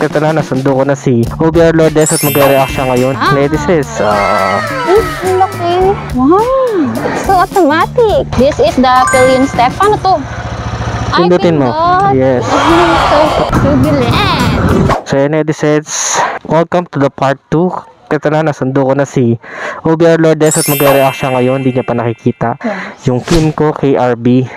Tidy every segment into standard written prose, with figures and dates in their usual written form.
Ito na, nasundo ko na si OBR Lordez at mag-react siya ngayon. Ladies, laki. Wow, it's so automatic. This is the fill-in step. Paano to? Pindutin mo. Yes. So yun, Edisets, welcome to the part 2. Ito na, nasundo ko na si OBR Lordez at mag-react siya ngayon. Hindi niya pa nakikita yung Kymco KRV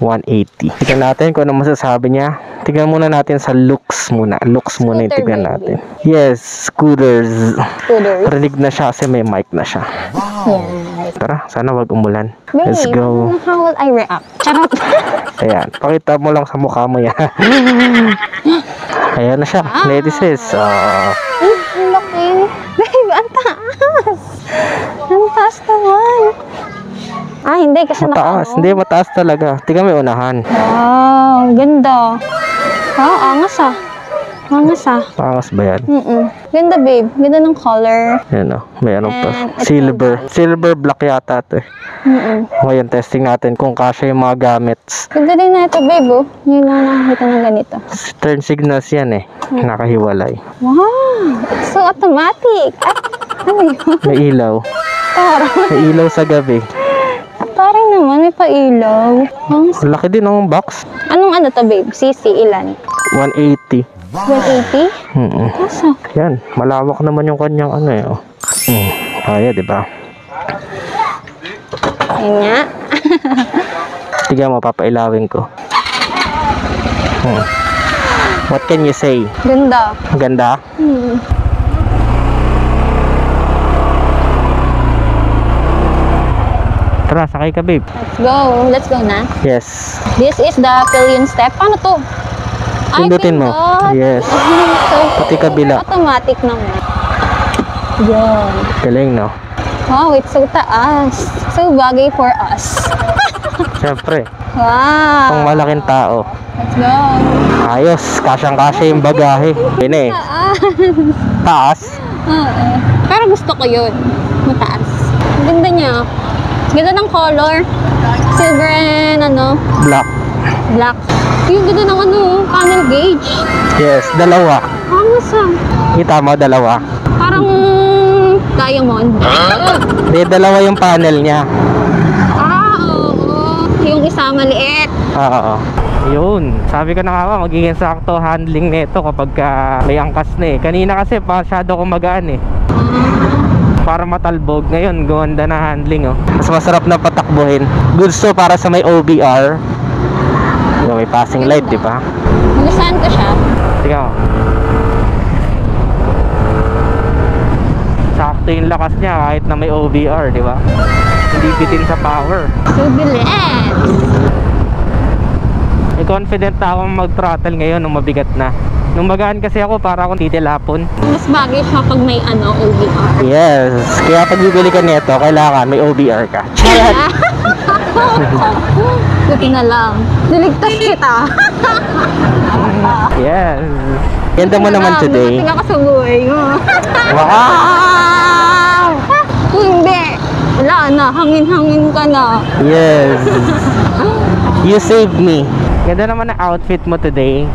180. Tignan natin kung ano masasabi niya. Tignan muna natin sa looks muna. Looks muna yung tignan natin. Yes, scooters. Rinig na siya kasi may mic na siya. Wow. Tara, sana wag umulan. Let's go. How will I react? Charot. Ayan, pakita mo lang sa mukha mo yan. Ayan na siya. Ladies, laki. Babe, ang taas. Ang taas naman. Ah, hindi kasi mataas. Hindi, mataas talaga. Tingnan mo yung unahan. Wow, ganda. Oh, angas ah. Angas ah. Angas ba yan? Ganda, babe. Ganda ng color. Ayan o. May anong pa. Silver. Silver black yata ito eh. Ngayon, testing natin kung kasya yung mga gamits. Ganda din na ito, babe. Oh. Yun lang nakakita ng ganito. Turn signals yan eh. Nakahiwalay. Wow, it's so automatic. Ano yun? May ilaw. May ilaw sa gabi. Parang naman, may pailaw. Laki din ang box. Anong ano to, babe? CC, ilan? 180. 180? Kaso? Yan, malawak naman yung kanyang ano eh. Kaya, diba? Ayun nga. Sige mo, papailawin ko. What can you say? Ganda. Ganda? Tara, sakay ka, babe. Let's go. Let's go na. Yes. This is the fill-in step. Paano to? Pindutin mo. Yes. Pati kabila. Automatic naman. Yun. Galing, no? Wow, it's so taas. So bagay for us. Siyempre. Wow. Pang malaking tao. Let's go. Ayos. Kasyang-kasya yung bagahe. Yun eh. Taas. Pero gusto ko yun. Mataas. Ganda niya. Ganda ng color. Silver and ano? Black. Black. Yung ganda ng ano, panel gauge. Yes, dalawa. Awesome. Kita mo, dalawa. Parang diamond. Hindi, dalawa yung panel niya. Ah, oo. Yung isa maliit. Oo. Yun, sabi ko na nga, magiging sakto handling nito kapag may angkas na eh. Kanina kasi masyado ko magaan eh. Para matalbog. Ngayon, ganda na handling oh. Mas masarap na patakbuhin. Good so para sa may OBR. Yung may passing light, di ba? Gustuhan ko siya. Sige oh. Sakto yung lakas niya kahit na may OBR, di ba? Hindi bitin sa power. So bilis! Eh, confident na akong mag-throttle ngayon nung mabigat na. Nung magaan kasi ako, para akong titilapon. Mas bagay siya pag may ano, OBR. Yes. Kaya pag bibili ka nito, kailangan may OBR ka. Chayat! Buti na lang. Niligtas kita. Yes. Ganda mo naman today. Buti na ka sa buhay mo. Wow! Hindi. Wala na. Hangin-hangin ka na. Yes. You saved me. Ganda naman ang outfit mo today.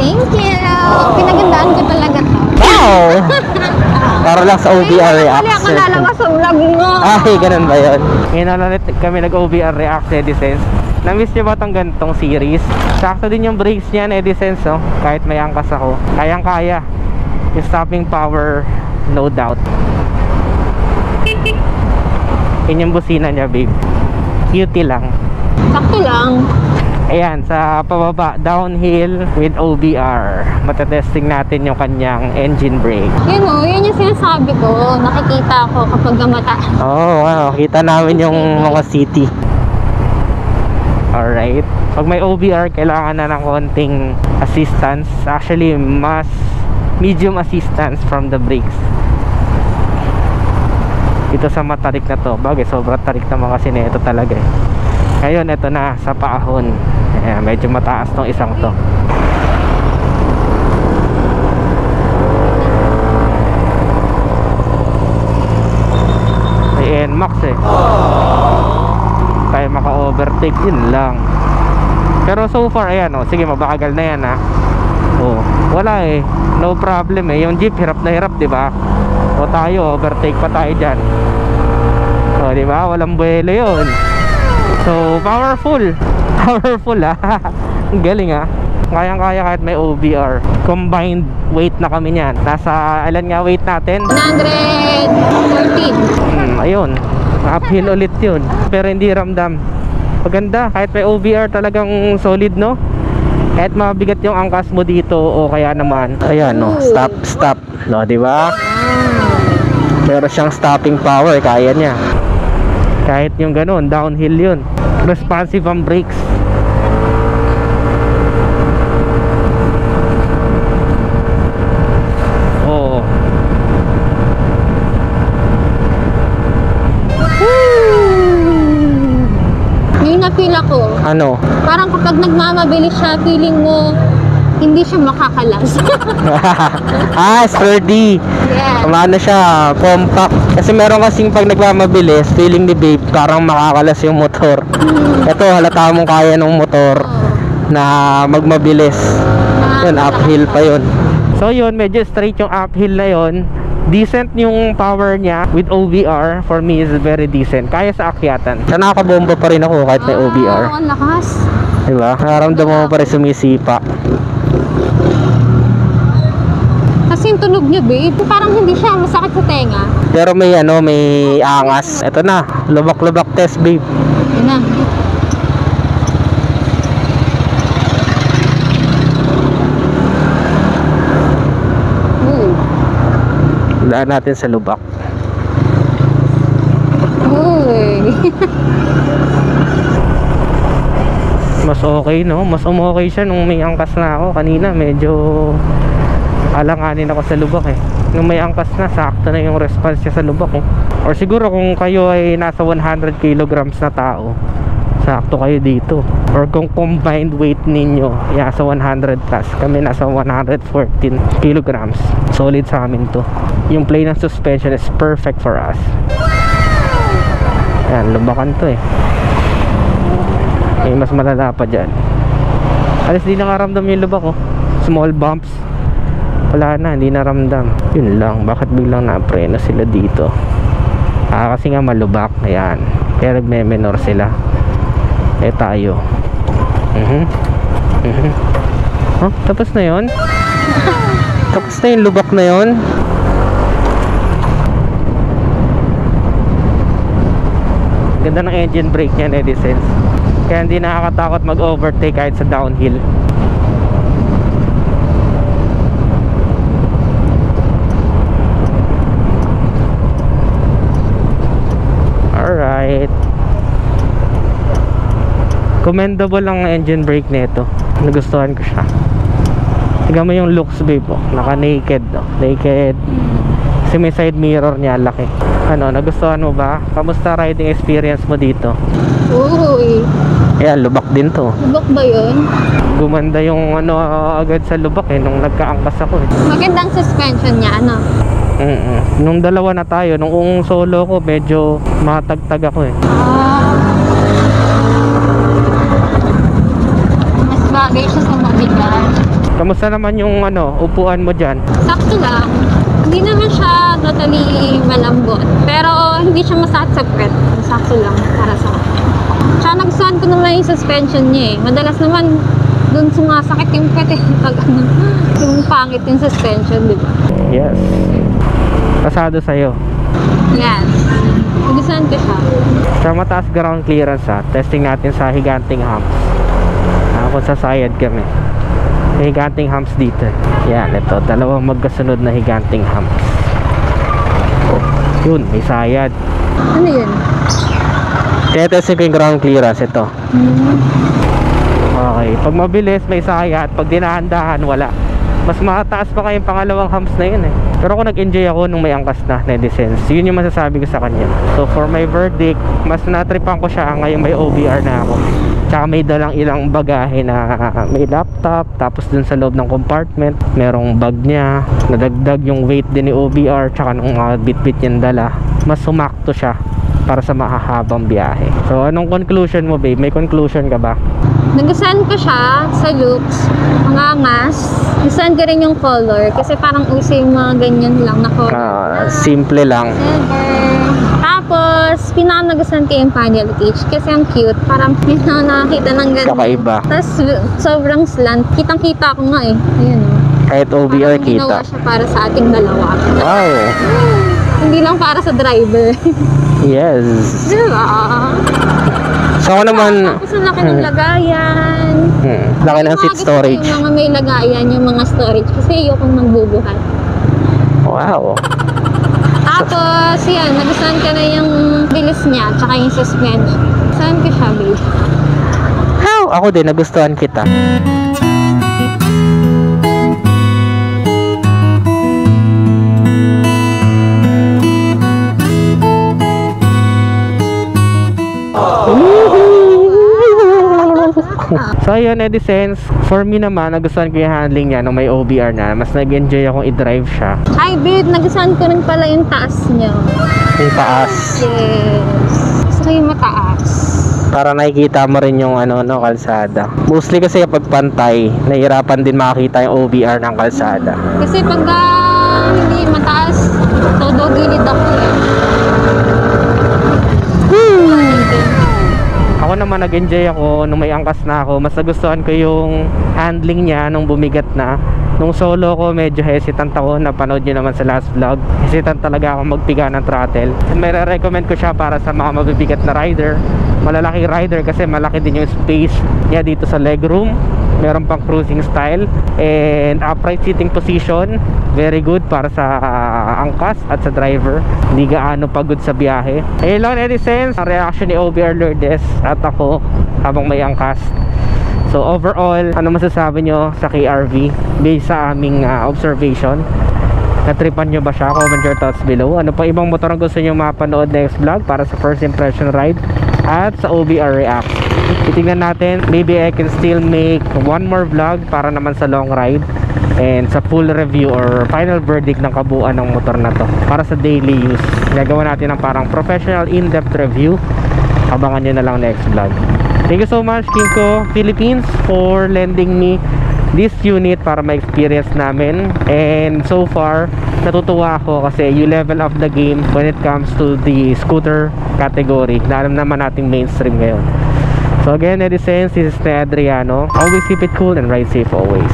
Thank you! Pinagandaan ko talaga to. Wow! Para lang sa OBR Reacts. Kaya ako nalawa sa vlog mo. Ay, ganun ba yun? Ngayon ulit kami nag-OBR Reacts, Edisense. Na-miss nyo ba itong ganitong series? Sakto din yung brakes niyan, Edisense. Oh. Kahit may angkas ako. Kayang-kaya. Yung stopping power, no doubt. Yun yung busina niya, babe. Cutie lang. Sakto lang. Ayan, sa pababa, downhill with OBR. Matatesting natin yung kanyang engine brake. Yun o, yun yung sinasabi ko. Nakikita ako kapag gamata. Oo, wow, kita namin yung mga city. Alright. Pag may OBR, kailangan na ng konting assistance. Actually, mas medium assistance from the brakes. Ito sa matarik na to. Bagay, sobrang tarik naman kasi na ito talaga eh. Ngayon, ito na sa paahon. Ayan, medyo mataas tong isang to. May Nmax eh. Tayo maka-overtake, yun lang. Pero so far, ayan o. Sige, mabakagal na yan ha. Oh, wala eh, no problem eh. Yung jeep hirap na hirap, di ba? O tayo, overtake pa tayo diyan. Oh, di ba? Walang buwelo 'yon. So, powerful. Powerful ah. Galing ah. Kayang-kaya kahit may OBR. Combined weight na kami niyan. Nasa ilan nga weight natin? 114. Ayun. Uphill ulit 'yun. Pero hindi ramdam. Maganda. Kahit may OBR talagang solid, no? Kahit mabigat 'yung angkas mo dito o kaya naman. Ayan, no. Stop, stop. No, 'di ba? Pero siyang stopping power, kaya niya. Kahit 'yung ganun, downhill 'yun. Responsive ang brakes. Ko. Ano? Parang kapag nagmamabilis siya, feeling mo hindi siya makakalas. Ah, sturdy. Yeah. Ano siya, compact. Kasi meron kasing pag nagmamabilis, feeling ni babe, parang makakalas yung motor. Ito, halata mong kaya ng motor na magmabilis. Yun, uphill pa yun. So yun, medyo straight yung uphill na yun. Decent yung power niya with OBR. For me is very decent. Kaya sa akyatan. Sa nakakabomba pa rin ako kahit may OBR. Ang lakas. Diba? Nararamdaman mo pa rin sumisipa. Kasi yung tunog niya, babe, parang hindi siya masakit sa tenga. Pero may ano, may angas. Ito na, lubak-lubak test, babe. Ito na. Daan natin sa lubak. Mas okay, no? Mas okay siya nung may angkas na ako. Kanina medyo alanganin ako sa lubak eh. Nung may angkas na, sakto na yung response niya sa lubak eh. Or siguro kung kayo ay nasa 100 kilograms na tao, sakto kayo dito. Or kung combined weight ninyo, yeah, sa 100 plus. Kami nasa 114 kilograms. Solid sa amin to. Yung play ng suspension is perfect for us. Ayan, lubakan to eh. May mas malala pa dyan. Alas, di nakaramdam yung lubak oh. Small bumps. Wala na, hindi naramdam. Yun lang, bakit biglang na-preno sila dito? Ah, kasi nga malubak. Ayan, pero nagme-menor sila. Eh tayo. Huh? Tapos na yun? Tapos na yung lubak na yun? Ganda ng engine brake niya, Ned Adriano. Kaya hindi nakakatakot mag-overtake kahit sa downhill. Alright. Commendable ang engine brake nito. Nagustuhan ko siya. Tignan mo yung looks, babe. Oh. Naka-naked. Oh. Naked. Kasi may side mirror niya, laki. Ano, nagustuhan mo ba? Kamusta riding experience mo dito? Uy. Ayan, lubak din to. Lubak ba yun? Gumanda yung ano agad sa lubak eh, nung nagkaangkas ako eh. Magandang suspension niya, ano? Nung dalawa na tayo, nung solo ko, medyo matagtag ako eh. Mas bagay siya sa mabigat. Kamusta naman yung ano, upuan mo dyan? Sakto lang. Hindi naman siya totally malambot. Pero hindi siya masakit sa pet. Sakto lang para sa akin. Tsaka nagustuhan ko naman yung suspension niya eh. Madalas naman doon sumasakit yung pet eh. Pag ano, yung pangit yung suspension, di ba? Yes. Pasado sa'yo. Yes. Nagustuhan ko siya. Sa mataas ground clearance ha. Testing natin sa higanting humps. Kung sa sayad kami. Higanting humps dito. Yan, ito. Dalawang magkasunod na higanting humps. Yun, may sayad. Ano yun? Tetesting ko yung ground clearance. Ito. Okay. Pag mabilis, may sayad. Pag dinahandahan, wala. Mas mataas pa kayong pangalawang humps na yun eh. Pero kung nag-enjoy ako nung may angkas na Ned Adriano. Yun yung masasabi ko sa kanya. So for my verdict, mas natripan ko siya ngayong may OBR na ako. Tsaka may dalang ilang bagahe na may laptop. Tapos dun sa loob ng compartment, merong bag niya. Nadagdag yung weight din ni OBR. Tsaka nung bit-bit yung dala. Mas sumakto siya para sa mahahabang biyahe. So anong conclusion mo, babe? May conclusion ka ba? Nagustuhan ko siya sa looks, mga mas. Nagustuhan ko rin yung color kasi parang uso yung mga ganyan lang na color. Simple lang. Tapos, pinaka-nagustuhan ko yung panel cage kasi ang cute. Parang pinaka-nakakita ng ganyan. Kakaiba. Tapos, sobrang slant. Kitang-kita ko nga eh. Ayun. Kahit OBR parang kita. Parang siya para sa ating dalawa. Wow. Hindi lang para sa driver. Yes. Diba? So ako naman... Tapos ang laki ng lagayan. Laki ng seat storage. Yung mga may lagayan, yung mga storage. Kasi ayokong magbubuhat. Wow. Tapos, yan. Nagustuhan ka na yung bilis niya. Tsaka yung suspension. Nagustuhan ko siya, babe. How? Ako din. Nagustuhan kita. So ayun, Edisens, for me naman, nagustuhan ko yung handling niya nung may OBR na. Mas nag-enjoy akong i-drive siya. Ay, babe, nagustuhan ko rin pala yung taas niya. Yung taas? Yes. Gusto yung mataas. Para nakikita mo rin yung ano, no, kalsada. Mostly kasi pag pantay, nahihirapan din makakita yung OBR ng kalsada. Kasi pag hindi mataas, todo gilid ako yan. Ako naman nag-enjoy ako nung may angkas na ako. Mas nagustuhan ko yung handling niya nung bumigat na. Nung solo ko medyo hesitant ako. Napanood nyo naman sa last vlog. Hesitant talaga ako magpiga ng throttle. And may re-recommend ko siya para sa mga mabibigat na rider. Malalaking rider kasi malaki din yung space niya dito sa legroom. Meron pang cruising style and upright sitting position, very good para sa angkas at sa driver, hindi gaano pagod sa biyahe. Ayun lang, Edisens, ang reaction ni OBR Lordez at ako habang may angkas. So overall, ano masasabi nyo sa KRV based sa aming observation? Natripan nyo ba siya? Comment your thoughts below. Ano pa ibang motor ang gusto nyo mapanood next vlog para sa first impression ride at sa OBR react? Titignan natin, maybe I can still make one more vlog para naman sa long ride and sa full review or final verdict ng kabuuan ng motor na to para sa daily use. Gagawa natin ng parang professional in-depth review. Abangan nyo na lang next vlog. Thank you so much, Kymco Philippines, for lending me this unit para ma-experience namin. And so far, natutuwa ako kasi you level up the game when it comes to the scooter category na alam naman nating mainstream ngayon. So again, Edisens, this is Ned Adriano. Always keep it cool and ride safe always.